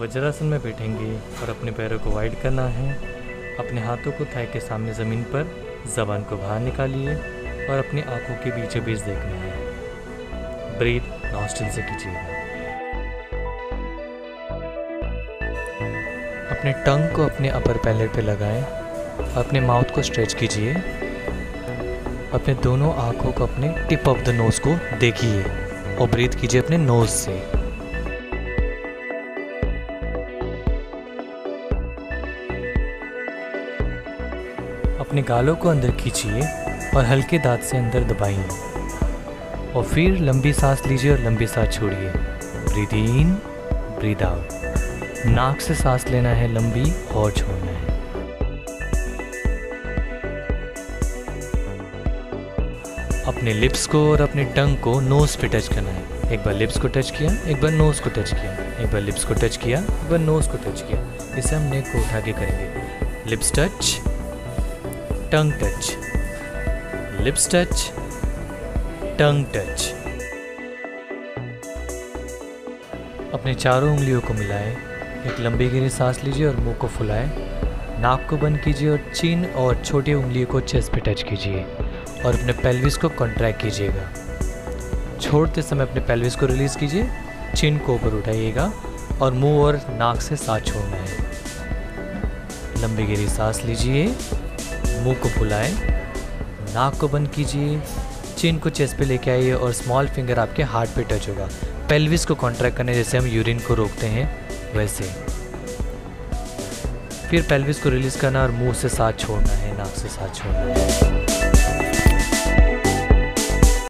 वज्रासन में बैठेंगे और अपने पैरों को वाइड करना है। अपने हाथों को थाई के सामने ज़मीन पर, ज़बान को बाहर निकालिए और अपनी आंखों के बीचों बीच देखना है। ब्रीथ नॉस्ट्रिल से कीजिएगा। अपने टंग को अपने अपर पैलेट पे लगाएं। अपने माउथ को स्ट्रेच कीजिए। अपने दोनों आंखों को अपने टिप ऑफ द नोज़ को देखिए और ब्रीथ कीजिए अपने नोज़ से। अपने गालों को अंदर खींचिए और हल्के दांत से अंदर दबाइए और फिर लंबी सांस लीजिए और लंबी सांस छोड़िए। Breathe in, breathe out. नाक से सांस लेना है लंबी और छोड़ना है। अपने लिप्स को और अपने टंग को नोज़ पे टच करना है। एक बार लिप्स को टच किया, एक बार नोज़ को टच किया, एक बार लिप्स को टच किया, एक बार नोज़ को टच किया। इसे हम नेक को उठा के करेंगे। Lips touch, tongue touch, lips touch, tongue touch. अपने चारों उंगलियों को मिलाएं, एक लंबी गहरी सांस लीजिए और मुंह को फुलाएं, नाक को बंद कीजिए और चीन और छोटी उंगली को चेस्ट पे टच कीजिए और अपने पेल्विस को कॉन्ट्रैक्ट कीजिएगा। छोड़ते समय अपने पेल्विस को रिलीज़ कीजिए, चीन को ऊपर उठाइएगा और मुंह और नाक से सांस छोड़ना है। लंबी गहरी सांस लीजिए, मुँह को फुलाएं, नाक को बंद कीजिए, चिन को चेस्ट पे लेके आइए और स्मॉल फिंगर आपके हार्ट पे टच होगा। पेल्विस को कॉन्ट्रैक्ट करने जैसे हम यूरिन को रोकते हैं वैसे। फिर पेल्विस को रिलीज़ करना और मुंह से सांस छोड़ना है, नाक से सांस छोड़ना है।